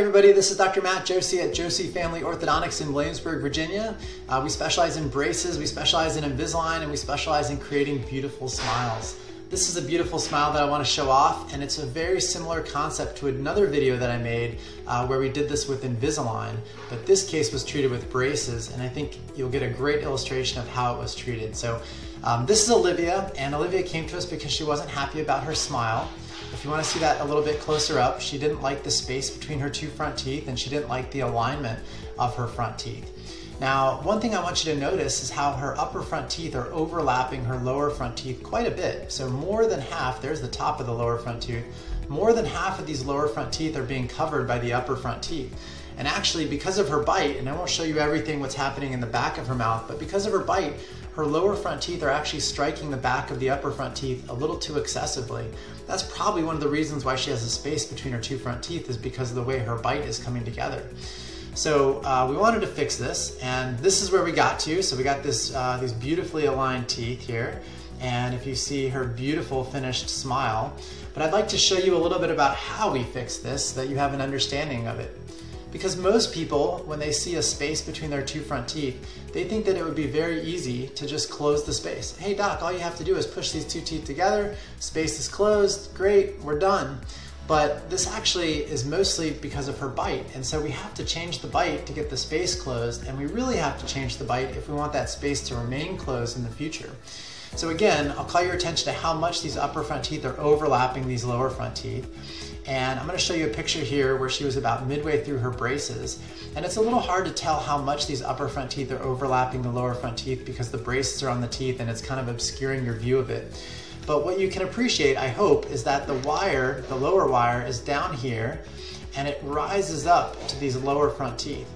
everybody, this is Dr. Matt Joosse at Joosse Family Orthodontics in Williamsburg, Virginia. We specialize in braces, we specialize in Invisalign, and we specialize in creating beautiful smiles. This is a beautiful smile that I want to show off, and it's a very similar concept to another video that I made where we did this with Invisalign, but this case was treated with braces, and I think you'll get a great illustration of how it was treated. So this is Olivia, and Olivia came to us because she wasn't happy about her smile. If you want to see that a little bit closer up, she didn't like the space between her two front teeth, and she didn't like the alignment of her front teeth. Now, one thing I want you to notice is how her upper front teeth are overlapping her lower front teeth quite a bit. So more than half, there's the top of the lower front tooth, more than half of these lower front teeth are being covered by the upper front teeth. And actually, because of her bite, and I won't show you everything what's happening in the back of her mouth, but because of her bite, her lower front teeth are actually striking the back of the upper front teeth a little too excessively. That's probably one of the reasons why she has a space between her two front teeth, is because of the way her bite is coming together. So we wanted to fix this, and this is where we got to. So we got this, these beautifully aligned teeth here, and if you see her beautiful finished smile. But I'd like to show you a little bit about how we fix this, so that you have an understanding of it. Because most people, when they see a space between their two front teeth, they think that it would be very easy to just close the space. Hey doc, all you have to do is push these two teeth together, space is closed, great, we're done. But this actually is mostly because of her bite, and so we have to change the bite to get the space closed, and we really have to change the bite if we want that space to remain closed in the future. So again, I'll call your attention to how much these upper front teeth are overlapping these lower front teeth. And I'm going to show you a picture here where she was about midway through her braces. And it's a little hard to tell how much these upper front teeth are overlapping the lower front teeth because the braces are on the teeth and it's kind of obscuring your view of it. But what you can appreciate, I hope, is that the wire, the lower wire, is down here and it rises up to these lower front teeth.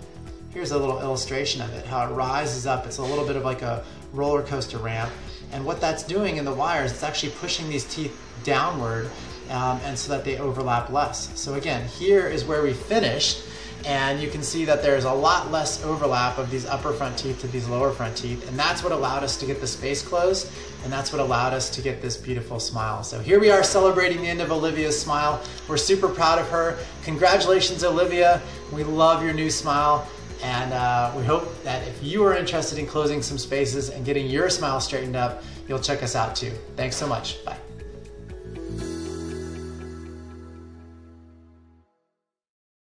Here's a little illustration of it, how it rises up. It's a little bit of like a roller coaster ramp. And what that's doing in the wires, it's actually pushing these teeth downward and so that they overlap less. So again, here is where we finished, and you can see that there's a lot less overlap of these upper front teeth to these lower front teeth, and that's what allowed us to get the space closed, and that's what allowed us to get this beautiful smile. So here we are celebrating the end of Olivia's smile. We're super proud of her. Congratulations, Olivia. We love your new smile, and we hope that if you are interested in closing some spaces and getting your smile straightened up, you'll check us out too. Thanks so much. Bye.